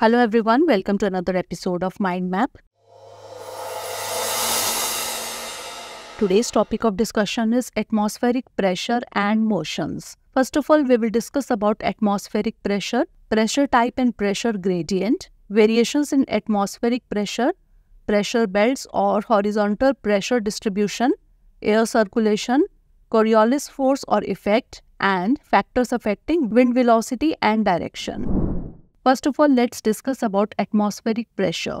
Hello everyone, welcome to another episode of Mind Map. Today's topic of discussion is atmospheric pressure and motions. First of all, we will discuss about atmospheric pressure, pressure type and pressure gradient, variations in atmospheric pressure, pressure belts or horizontal pressure distribution, air circulation, Coriolis force or effect, and factors affecting wind velocity and direction. First of all, let's discuss about atmospheric pressure.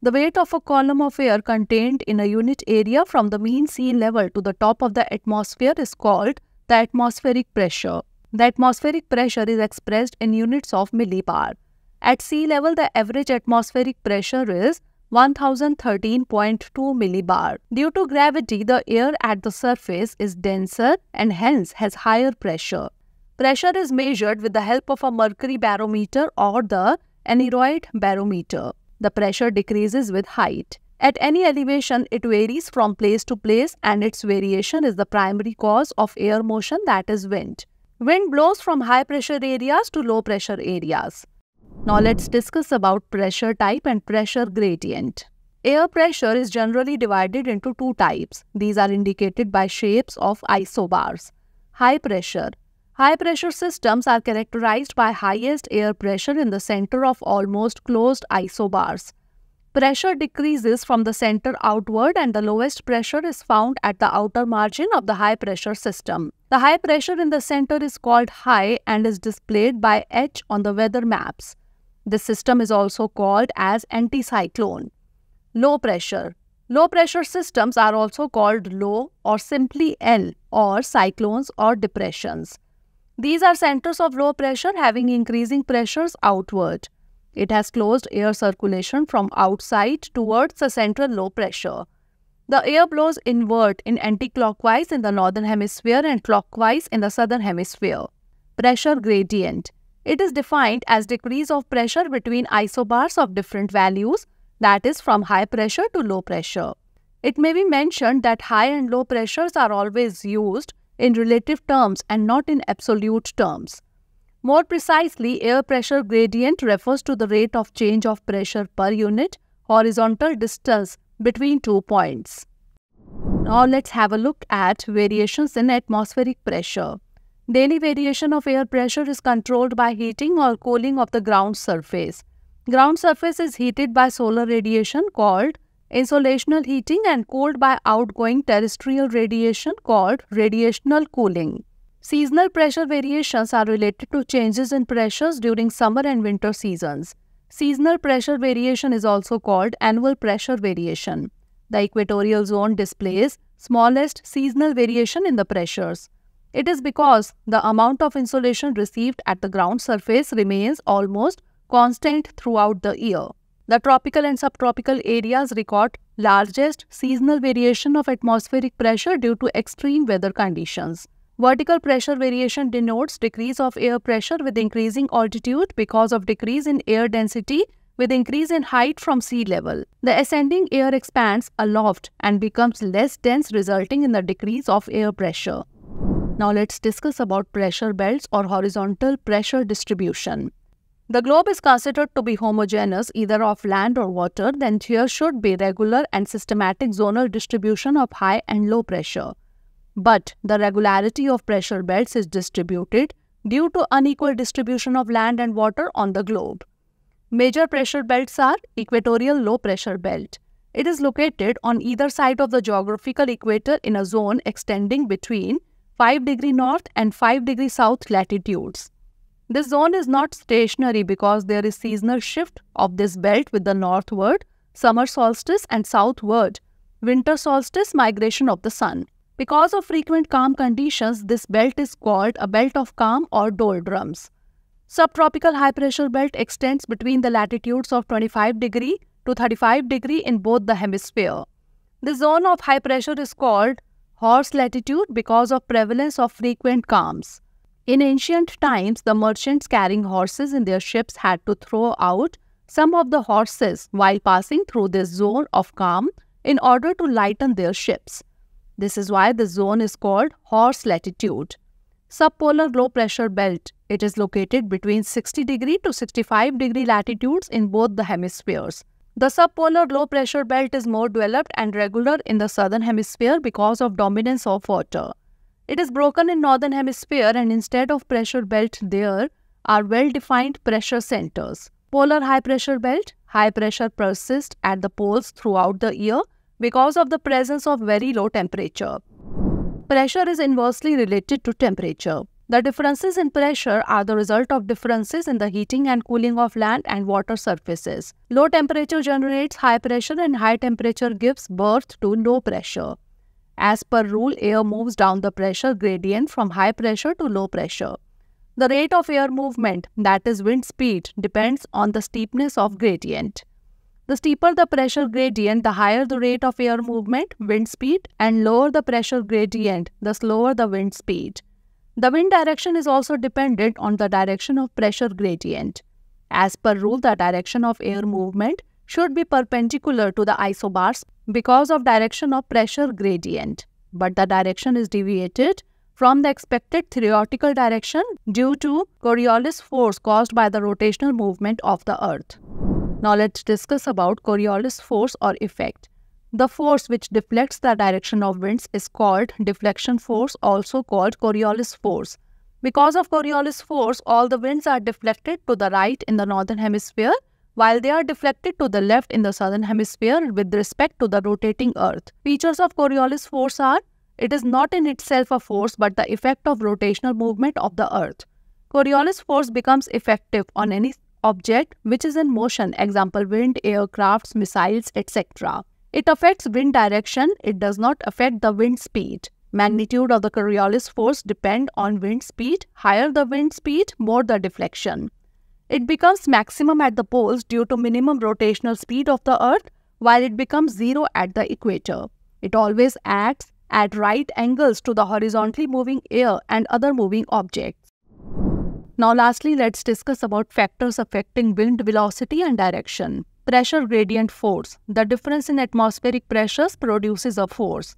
The weight of a column of air contained in a unit area from the mean sea level to the top of the atmosphere is called the atmospheric pressure. The atmospheric pressure is expressed in units of millibar. At sea level, the average atmospheric pressure is 1013.2 millibar. Due to gravity, the air at the surface is denser and hence has higher pressure. Pressure is measured with the help of a mercury barometer or the aneroid barometer. The pressure decreases with height. At any elevation, it varies from place to place and its variation is the primary cause of air motion, that is wind. Wind blows from high pressure areas to low pressure areas. Now let's discuss about pressure type and pressure gradient. Air pressure is generally divided into two types. These are indicated by shapes of isobars. High pressure. High pressure systems are characterized by highest air pressure in the center of almost closed isobars. Pressure decreases from the center outward and the lowest pressure is found at the outer margin of the high pressure system. The high pressure in the center is called high and is displayed by H on the weather maps. This system is also called as anticyclone. Low pressure. Low pressure systems are also called low or simply L or cyclones or depressions. These are centers of low pressure having increasing pressures outward. It has closed air circulation from outside towards the central low pressure. The air blows inward in anticlockwise in the northern hemisphere and clockwise in the southern hemisphere. Pressure gradient. It is defined as decrease of pressure between isobars of different values, that is from high pressure to low pressure. It may be mentioned that high and low pressures are always used in relative terms and not in absolute terms. More precisely, air pressure gradient refers to the rate of change of pressure per unit horizontal distance between 2 points. Now let's have a look at variations in atmospheric pressure. Daily variation of air pressure is controlled by heating or cooling of the ground surface. Ground surface is heated by solar radiation called insolational heating and cooled by outgoing terrestrial radiation called radiational cooling. Seasonal pressure variations are related to changes in pressures during summer and winter seasons. Seasonal pressure variation is also called annual pressure variation. The equatorial zone displays smallest seasonal variation in the pressures. It is because the amount of insolation received at the ground surface remains almost constant throughout the year. The tropical and subtropical areas record largest seasonal variation of atmospheric pressure due to extreme weather conditions. Vertical pressure variation denotes decrease of air pressure with increasing altitude because of decrease in air density with increase in height from sea level. The ascending air expands aloft and becomes less dense, resulting in the decrease of air pressure. Now let's discuss about pressure belts or horizontal pressure distribution. The globe is considered to be homogeneous either of land or water, then there should be regular and systematic zonal distribution of high and low pressure. But the regularity of pressure belts is distributed due to unequal distribution of land and water on the globe. Major pressure belts are equatorial low pressure belt. It is located on either side of the geographical equator in a zone extending between 5 degree north and 5 degree south latitudes. This zone is not stationary because there is seasonal shift of this belt with the northward, summer solstice and southward, winter solstice migration of the sun. Because of frequent calm conditions, this belt is called a belt of calm or doldrums. Subtropical high pressure belt extends between the latitudes of 25 degree to 35 degree in both the hemisphere. The zone of high pressure is called horse latitude because of prevalence of frequent calms. In ancient times, the merchants carrying horses in their ships had to throw out some of the horses while passing through this zone of calm in order to lighten their ships. This is why the zone is called horse latitude. Subpolar low pressure belt It is located between 60 degree to 65 degree latitudes in both the hemispheres. The subpolar low-pressure belt is more developed and regular in the southern hemisphere because of dominance of water. It is broken in northern hemisphere, and instead of pressure belt there are well-defined pressure centers. Polar high-pressure belt. High pressure persists at the poles throughout the year because of the presence of very low temperature. Pressure is inversely related to temperature. The differences in pressure are the result of differences in the heating and cooling of land and water surfaces. Low temperature generates high pressure, and high temperature gives birth to low pressure. As per rule, air moves down the pressure gradient from high pressure to low pressure. The rate of air movement, that is wind speed, depends on the steepness of gradient. The steeper the pressure gradient, the higher the rate of air movement, wind speed, and lower the pressure gradient, the slower the wind speed. The wind direction is also dependent on the direction of pressure gradient. As per rule, the direction of air movement should be perpendicular to the isobars because of direction of pressure gradient. But the direction is deviated from the expected theoretical direction due to Coriolis force caused by the rotational movement of the Earth. Now let's discuss about Coriolis force or effect. The force which deflects the direction of winds is called deflection force, also called Coriolis force. Because of Coriolis force, all the winds are deflected to the right in the northern hemisphere, while they are deflected to the left in the southern hemisphere with respect to the rotating Earth. Features of Coriolis force are: it is not in itself a force but the effect of rotational movement of the Earth. Coriolis force becomes effective on any object which is in motion, example wind, aircrafts, missiles, etc. It affects wind direction, it does not affect the wind speed. Magnitude of the Coriolis force depend on wind speed. Higher the wind speed, more the deflection. It becomes maximum at the poles due to minimum rotational speed of the Earth, while it becomes zero at the equator. It always acts at right angles to the horizontally moving air and other moving objects. Now lastly, let's discuss about factors affecting wind velocity and direction. Pressure gradient force. The difference in atmospheric pressures produces a force.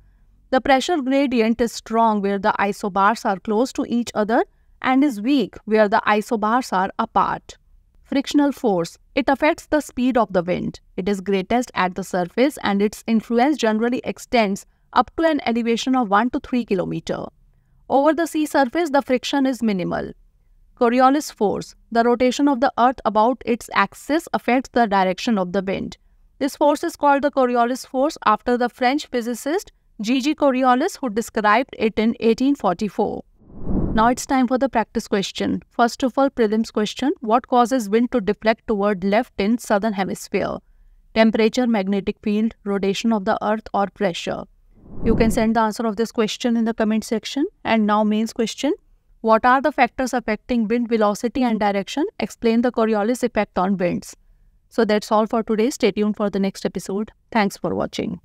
The pressure gradient is strong where the isobars are close to each other and is weak where the isobars are apart. Frictional force. It affects the speed of the wind. It is greatest at the surface and its influence generally extends up to an elevation of 1 to 3 km. Over the sea surface, the friction is minimal. Coriolis force. The rotation of the Earth about its axis affects the direction of the wind. This force is called the Coriolis force after the French physicist G.G. Coriolis, who described it in 1844. Now it's time for the practice question. First of all, prelims question. What causes wind to deflect toward left in southern hemisphere? Temperature, magnetic field, rotation of the Earth, or pressure? You can send the answer of this question in the comment section. And now mains question. What are the factors affecting wind velocity and direction? Explain the Coriolis effect on winds. So that's all for today. Stay tuned for the next episode. Thanks for watching.